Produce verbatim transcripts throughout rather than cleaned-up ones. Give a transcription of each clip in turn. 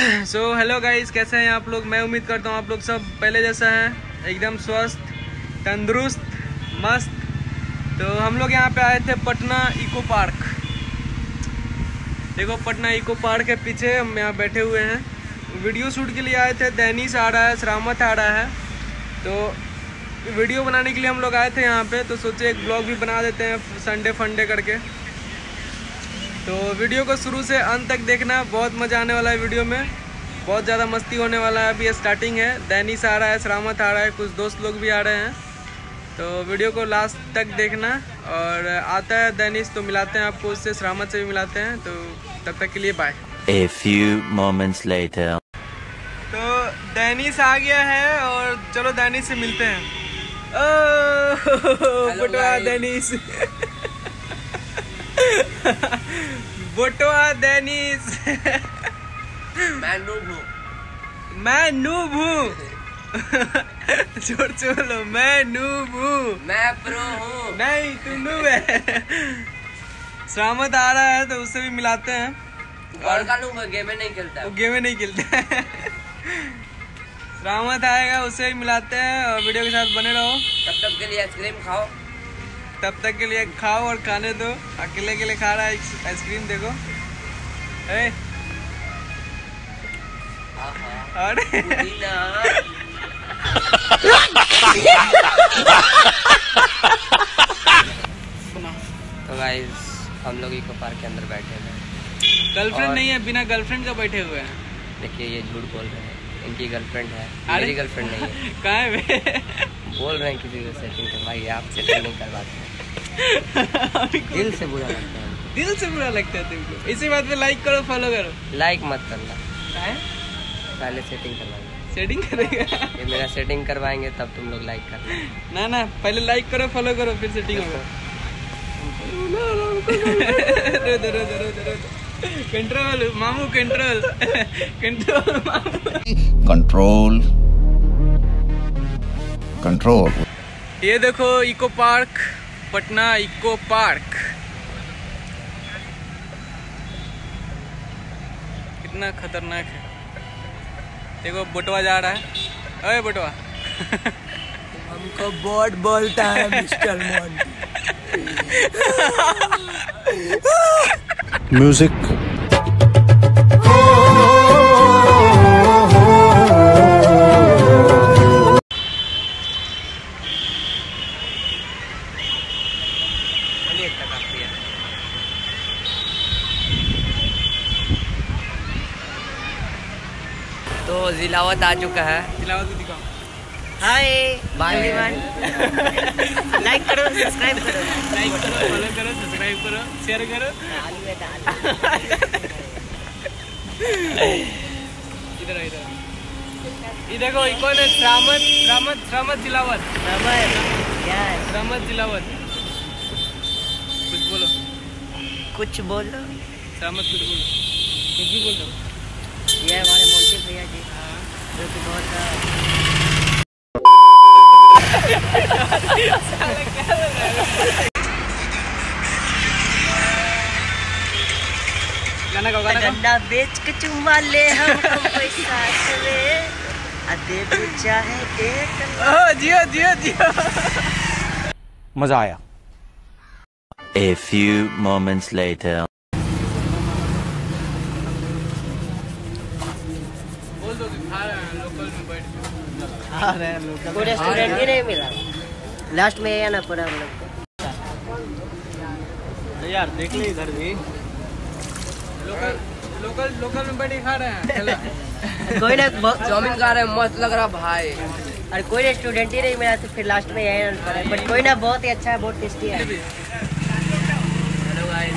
So hello guys, कैसे हैं आप लोग। मैं उम्मीद करता हूँ आप लोग सब पहले जैसा है, एकदम स्वस्थ तंदुरुस्त मस्त। तो हम लोग यहाँ पे आए थे पटना इको पार्क। देखो पटना इको पार्क के पीछे हम यहाँ बैठे हुए हैं, वीडियो शूट के लिए आए थे। डैनिश आ रहा है, श्रामत आ रहा है, तो वीडियो बनाने के लिए हम लोग आए थे यहाँ पे। तो सोचे एक ब्लॉग भी बना देते हैं संडे फंडे करके। तो वीडियो को शुरू से अंत तक देखना, बहुत मज़ा आने वाला है। वीडियो में बहुत ज़्यादा मस्ती होने वाला है। अभी ये स्टार्टिंग है, डैनिश आ रहा है, श्रामत आ रहा है, कुछ दोस्त लोग भी आ रहे हैं। तो वीडियो को लास्ट तक देखना। और आता है डैनिश तो मिलाते हैं आपको उससे, श्रामत से भी मिलाते हैं। तो तब तक के लिए bye. A few moments later. तो डैनिश आ गया है और चलो डैनिश से मिलते हैं। ओह डैनिश बोटवा डैनिश मैं नूब हूँ, मैं नूब हूँ छोड़ छोड़ो, मैं नूब हूँ, मैं प्रो हूँ। नहीं तुम नूब है। श्रामत आ रहा है तो उससे भी मिलाते हैं। और का नूब है, गेम में नहीं खेलता, गेम में नहीं खेलता है। श्रामत आएगा, उससे भी मिलाते हैं। और वीडियो के साथ बने रहो। तब तक के लिए आइसक्रीम खाओ, तब तक के लिए खाओ और खाने दो। अकेले के लिए खा रहा है आइसक्रीम, देखो। अरे अरे तो गाइस हम लोग इको पार्क के अंदर बैठे हैं। गर्लफ्रेंड नहीं है, बिना गर्लफ्रेंड का बैठे हुए हैं। देखिए ये झूठ बोल रहे हैं, इनकी गर्लफ्रेंड है, मेरी गर्लफ्रेंड नहीं है। कहाँ है बे? बोल रहे हैं किसी से सेटिंग करवाइए, आप सेटिंग नहीं करवाते। दिल से बुरा लगता है, दिल से बुरा लगता है तुमको। इसी बात पे लाइक करो, फॉलो करो। लाइक मत करना, पहले सेटिंग करवाएंगे। सेटिंग करेगा ये मेरा, सेटिंग करवाएंगे तब तुम लोग लाइक करना। ना ना, पहले लाइक करो, फॉलो करो, फिर सेटिंग होगा। कंट्रोल मामू, कंट्रोल कंट्रोल मामू, कंट्रोल कंट्रोल। ये देखो eco park, Patna eco park. कितना खतरनाक है, देखो बटवा जा रहा है। अरे बटवा हमको बॉट बोलता है मिस्टर मॉन्टी। म्यूजिक जिलावत आ चुका है। जिलावत को दिखाओ। Hi bye everyone. लाइक करो, सब्सक्राइब करो, लाइक करो, फॉलो करो, सब्सक्राइब करो, शेयर करो। आलू है डाल इधर इधर ये देखो। ये कौन है? श्रामत श्रामत श्रामत जिलावत। श्रामत यार, श्रामत जिलावत कुछ बोलो, कुछ बोलो श्रामत, कुछ बोलो, कुछ भी बोल दो। ये हमारे मोंटी भैया जी जो कि बहुत गाना गाओ, गाना गाना बेच के चुम्मा ले हमको पैसा से आते पूछा है एक। ओ जियो जियो जियो, मजा आया। A few moments later. Restaurant ही नहीं मिला, लास्ट में आना पड़ा हम लोग को। यार देख ली, इधर भी लोकल लोकल लोकल में बैठे खा रहे हैं। कोई ना चाउमीन खा रहे हैं, मस्त लग रहा भाई। और कोई रेस्टोरेंट ही नहीं मिला, तो फिर लास्ट में आना पड़ा। बट कोई ना, बहुत ही अच्छा है, बहुत टेस्टी है। Hello guys,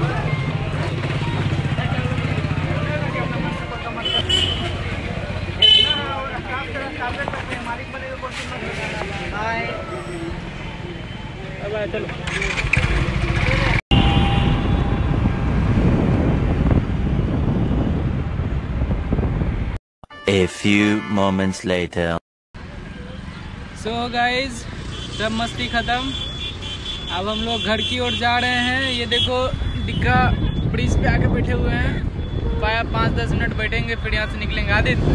Bye. Bye. A few moments later. So guys. सब मस्ती ख़त्म। अब हम लोग घर की ओर जा रहे हैं। ये देखो डिग्गा ब्रिज पे आके बैठे हुए हैं, पाया पाँच दस मिनट बैठेंगे फिर यहाँ से निकलेंगे। आदित्य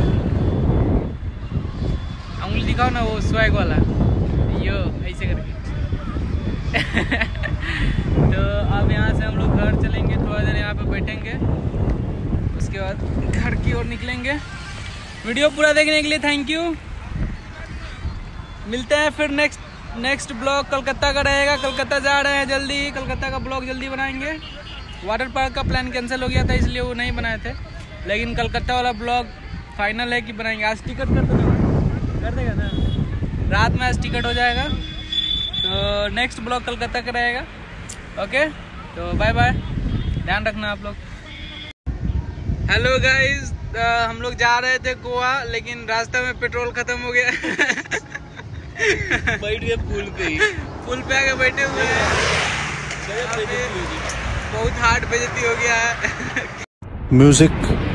उंगली दिखाओ ना, वो स्वैग वाला यो ऐसे करके तो अब यहाँ से हम लोग घर चलेंगे, थोड़ा देर यहाँ पे बैठेंगे, उसके बाद घर की ओर निकलेंगे। वीडियो पूरा देखने के लिए थैंक यू। मिलते हैं फिर नेक्स्ट नेक्स्ट ब्लॉग कलकत्ता का रहेगा। कलकत्ता जा रहे हैं जल्दी, कलकत्ता का ब्लॉग जल्दी बनाएंगे। वाटर पार्क का प्लान कैंसिल हो गया था इसलिए वो नहीं बनाए थे, लेकिन कलकत्ता वाला ब्लॉग फाइनल है कि बनाएंगे। आज टिकट कर देगा कर देगा ना रात में, आज टिकट हो जाएगा। तो नेक्स्ट ब्लॉग कलकत्ता का रहेगा। ओके तो बाय बाय, ध्यान रखना आप लोग। हेलो गाइज, हम लोग जा रहे थे गोवा, लेकिन रास्ते में पेट्रोल ख़त्म हो गया। बैठ गए पुल पे ही, पुल पे आके बैठे हुए हैं। बहुत हार्ड बेइज्जती हो गया है। म्यूजिक